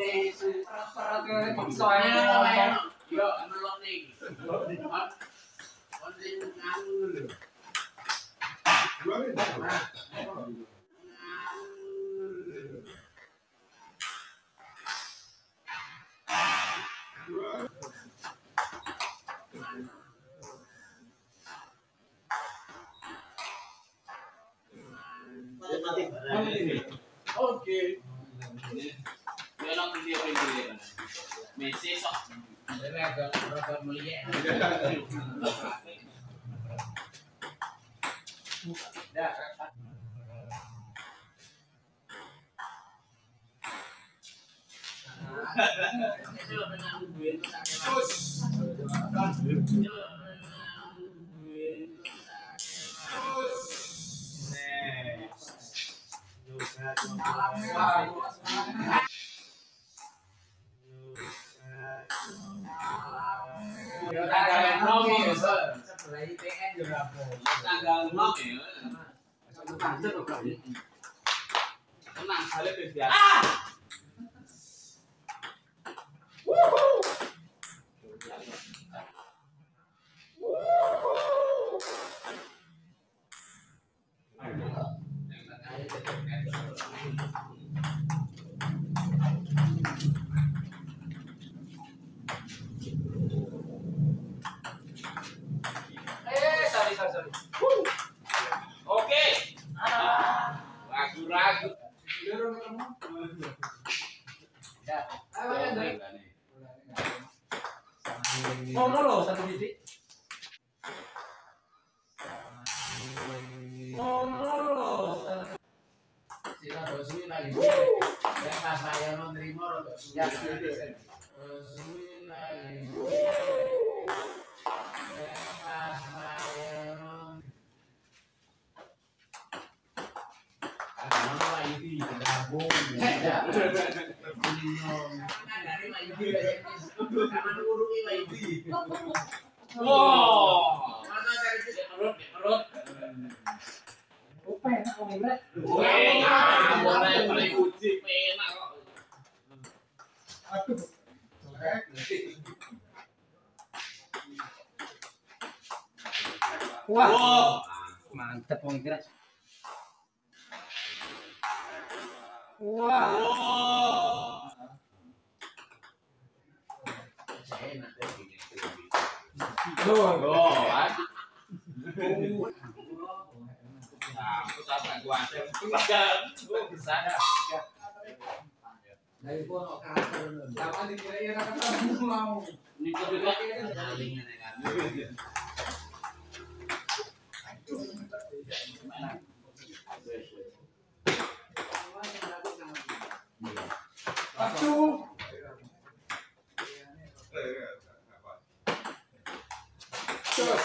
Oke. Wah, mantep wong gerak. Wah. Aduh. Enak.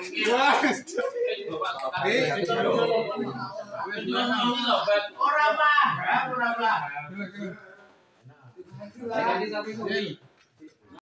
Orang